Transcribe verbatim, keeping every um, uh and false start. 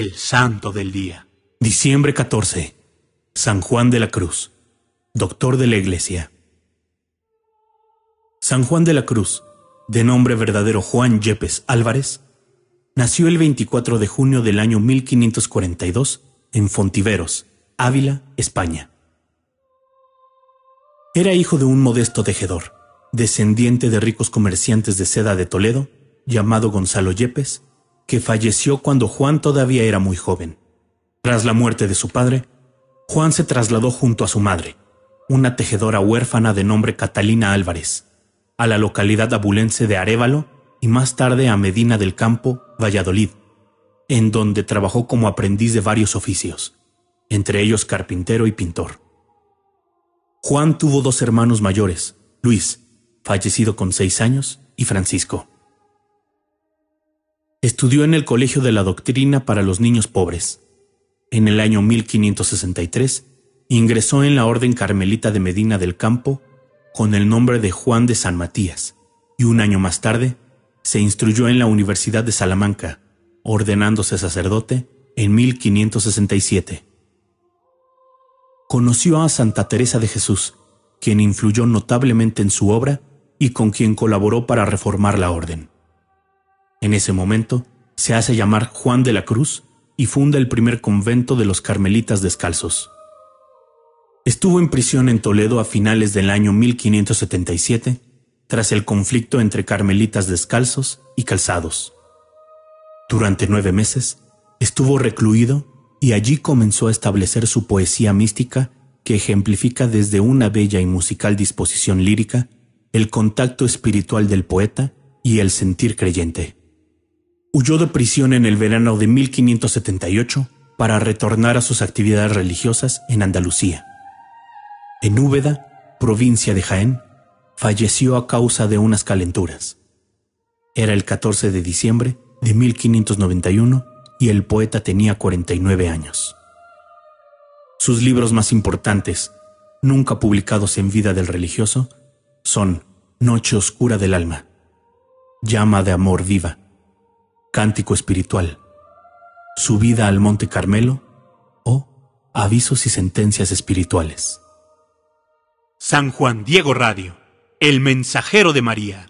el santo del día. Diciembre catorce. San Juan de la Cruz, doctor de la Iglesia. San Juan de la Cruz, de nombre verdadero Juan Yepes Álvarez, nació el veinticuatro de junio del año mil quinientos cuarenta y dos en Fontiveros, Ávila, España. Era hijo de un modesto tejedor, descendiente de ricos comerciantes de seda de Toledo, llamado Gonzalo Yepes, que falleció cuando Juan todavía era muy joven. Tras la muerte de su padre, Juan se trasladó junto a su madre, una tejedora huérfana de nombre Catalina Álvarez, a la localidad abulense de Arévalo y más tarde a Medina del Campo, Valladolid, en donde trabajó como aprendiz de varios oficios, entre ellos carpintero y pintor. Juan tuvo dos hermanos mayores, Luis, fallecido con seis años, y Francisco. Estudió en el Colegio de la Doctrina para los Niños Pobres. En el año mil quinientos sesenta y tres ingresó en la Orden Carmelita de Medina del Campo con el nombre de Juan de San Matías, y un año más tarde se instruyó en la Universidad de Salamanca, ordenándose sacerdote en mil quinientos sesenta y siete. Conoció a Santa Teresa de Jesús, quien influyó notablemente en su obra y con quien colaboró para reformar la orden. En ese momento se hace llamar Juan de la Cruz y funda el primer convento de los Carmelitas Descalzos. Estuvo en prisión en Toledo a finales del año mil quinientos setenta y siete, tras el conflicto entre Carmelitas Descalzos y Calzados. Durante nueve meses estuvo recluido y allí comenzó a establecer su poesía mística, que ejemplifica desde una bella y musical disposición lírica el contacto espiritual del poeta y el sentir creyente. Huyó de prisión en el verano de mil quinientos setenta y ocho para retornar a sus actividades religiosas en Andalucía. En Úbeda, provincia de Jaén, falleció a causa de unas calenturas. Era el catorce de diciembre de mil quinientos noventa y uno y el poeta tenía cuarenta y nueve años. Sus libros más importantes, nunca publicados en vida del religioso, son Noche Oscura del Alma, Llama de Amor Viva, Cántico espiritual, Subida al Monte Carmelo o Avisos y sentencias espirituales. San Juan Diego Radio, el mensajero de María.